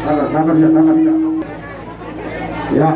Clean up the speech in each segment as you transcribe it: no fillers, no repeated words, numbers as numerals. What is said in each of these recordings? Sabar ya, sabar ya. Ya.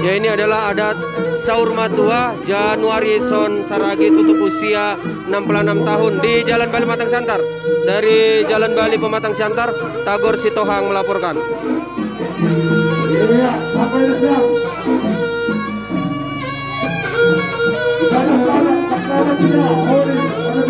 Ya, ini adalah adat sahur matua Januarison Saragih tutup usia 66 tahun di Jalan Bali Pematang Siantar. Dari Jalan Bali Pematang Siantar, Tagor Sitohang melaporkan. Ya, apa ini siap?